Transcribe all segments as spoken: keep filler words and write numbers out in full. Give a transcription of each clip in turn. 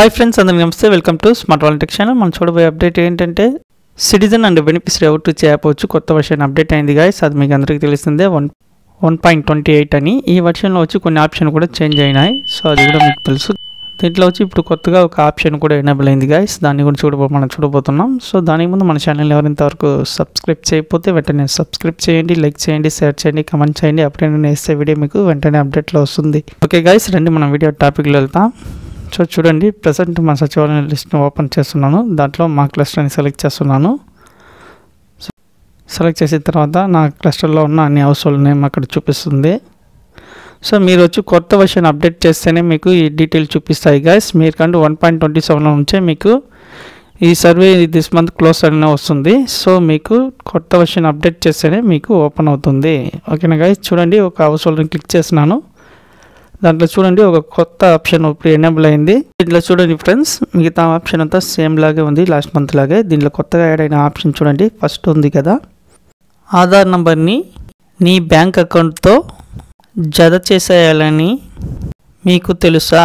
Hi friends, and welcome to Smart Volunteers channel. Man chodu by update entante citizen and beneficiary outreach app ochu kotta version update ayindi guys. Adi meeku andariki telustundi one point twenty-eight ani ee version lo ochu konni option kuda change ayinayi. So adi kuda meeku telusu. Deentlo ochu ippudu kottaga oka option kuda enable ayindi guys. Danni gurinchi kuda man chudabothunam. So daniki mundu mana channel evarinta varaku subscribe cheyapothe ventane subscribe cheyandi, like cheyandi, share cheyandi, comment cheyandi. Appudu nenu esse video meeku ventane update lo ostundi. Okay guys, randi mana video topic lo veltham. So చూడండి present మన సచివాలయం list ను open చేస్తున్నాను. దాంట్లో మా cluster ని select చేస్తున్నాను. Select చేసిన తర్వాత నా క్లస్టర్ లో ఉన్న అన్ని హౌస్ హోల్డ్ నేమ్ అక్కడ చూపిస్తుంది. సో మీరు వచ్చి కొత్త వర్షన్ అప్డేట్ చేస్తేనే మీకు ఈ డీటెయిల్ చూపిస్తాయి గైస్. మీరు కంటే one point twenty-seven నుంచే మీకు ఈ సర్వే దిస్ మంత్ క్లోజ్ అనే వస్తుంది. సో మీకు కొత్త వర్షన్ అప్డేట్ చేస్తేనే మీకు ఓపెన్ అవుతుంది. ఓకేనా గైస్, చూడండి ఒక హౌస్ హోల్డ్ ని క్లిక్ చేస్తున్నాను. దాంట్లో చూడండి ఒక కొత్త ఆప్షన్ ఇప్పుడు ఎనేబుల్ అయింది. దీంట్లో చూడండి ఫ్రెండ్స్, మిగతా ఆప్షన్ అంతా సేమ్ లాగే ఉంది లాస్ట్ మంత్ లాగే. దీంట్లో కొత్తగా యాడ్ అయిన ఆప్షన్ చూడండి, ఫస్ట్ ఉంది కదా ఆధార్ నెంబర్ని నీ బ్యాంక్ అకౌంట్తో జత చేసేయాలని మీకు తెలుసా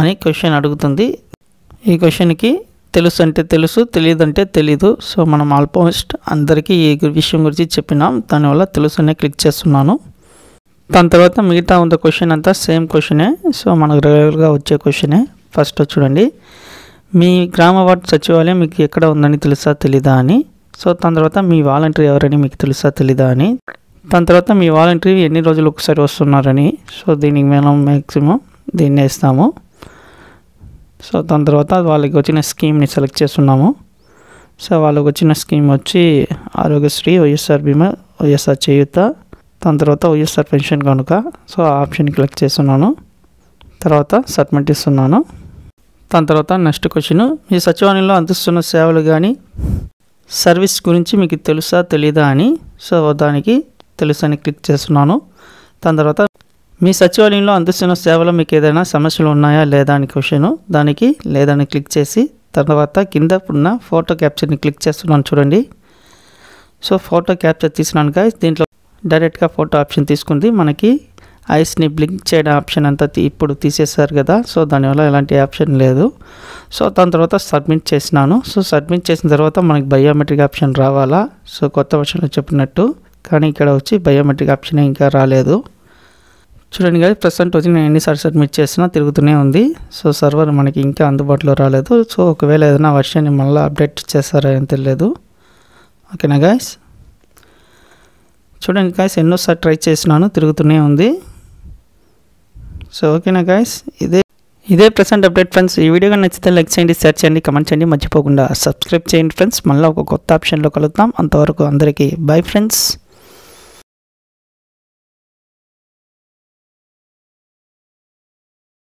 అని క్వశ్చన్ అడుగుతుంది. ఈ క్వశ్చన్కి తెలుసు అంటే తెలుసు, తెలియదు అంటే తెలీదు. సో మనం ఆల్మోస్ట్ అందరికీ ఈ విషయం గురించి చెప్పినాం, దానివల్ల తెలుసు అనే క్లిక్ చేస్తున్నాను. దాని తర్వాత మిగతా ఉన్న క్వశ్చన్ అంతా సేమ్ క్వశ్చనే. సో మనకు రెగ్యులర్గా వచ్చే క్వశ్చనే. ఫస్ట్ చూడండి, మీ గ్రామ వార్డు సచివాలయం మీకు ఎక్కడ ఉందని తెలుసా తెలీదా అని. సో దాని తర్వాత మీ వాలంటీర్ ఎవరని మీకు తెలుసా తెలీదా అని. దాని తర్వాత మీ వాలంటీర్ ఎన్ని రోజులు ఒకసారి వస్తున్నారని. సో దీనికి మేము మ్యాక్సిమం దీన్ని వేస్తాము. సో దాని తర్వాత వాళ్ళకి వచ్చిన స్కీమ్ని సెలెక్ట్ చేస్తున్నాము. సో వాళ్ళకి వచ్చిన స్కీమ్ వచ్చి ఆరోగ్యశ్రీ, వైఎస్ఆర్ బీమా, వైఎస్ఆర్ చేయూత, దాని తర్వాత వైఎస్ఆర్ పెన్షన్ కనుక. సో ఆ ఆప్షన్ క్లిక్ చేస్తున్నాను. తర్వాత సబ్మిట్ ఇస్తున్నాను. దాని తర్వాత నెక్స్ట్ క్వశ్చన్, మీ సచివాలయంలో అందిస్తున్న సేవలు కానీ సర్వీస్ గురించి మీకు తెలుసా తెలీదా అని. సో దానికి తెలుసు అని క్లిక్ చేస్తున్నాను. దాని తర్వాత మీ సచివాలయంలో అందిస్తున్న సేవలు మీకు ఏదైనా సమస్యలు ఉన్నాయా లేదా అని క్వశ్చను. దానికి లేదని క్లిక్ చేసి తర్వాత కింద ఉన్న ఫోటో క్యాప్చర్ని క్లిక్ చేస్తున్నాను చూడండి. సో ఫోటో క్యాప్చర్ తీసినాను గాయస్. దీంట్లో డైరెక్ట్గా ఫోటో ఆప్షన్ తీసుకుంది. మనకి ఐస్ని బ్లింక్ చేయడం ఆప్షన్ అంతా ఇప్పుడు తీసేసారు కదా. సో దానివల్ల ఎలాంటి ఆప్షన్ లేదు. సో దాని తర్వాత సబ్మిట్ చేసినాను. సో సబ్మిట్ చేసిన తర్వాత మనకి బయోమెట్రిక్ ఆప్షన్ రావాలా. సో కొత్త వర్షన్లో చెప్పినట్టు, కానీ ఇక్కడ వచ్చి బయోమెట్రిక్ ఆప్షన్ ఇంకా రాలేదు. చూడండి కదా, ప్రజెంట్ వచ్చి నేను ఎన్నిసార్లు సబ్మిట్ చేసినా తిరుగుతూనే ఉంది. సో సర్వర్ మనకి ఇంకా అందుబాటులో రాలేదు. సో ఒకవేళ ఏదైనా వర్షన్ని మళ్ళీ అప్డేట్ చేస్తారా అని తెలియదు. ఓకేనా గాయస్, చూడండి గాయస్ ఎన్నోసారి ట్రై చేసినాను, తిరుగుతూనే ఉంది. సో ఓకేనా గాయస్, ఇదే ఇదే ప్రెసెంట్ అప్డేట్ ఫ్రెండ్స్. ఈ వీడియో నచ్చితే లైక్ చేయండి, షేర్ చేయండి, కమెంట్ చేయండి, మర్చిపోకుండా సబ్స్క్రైబ్ చేయండి ఫ్రెండ్స్. మళ్ళీ ఒక కొత్త ఆప్షన్లో కలుద్దాం. అంతవరకు అందరికీ బై ఫ్రెండ్స్.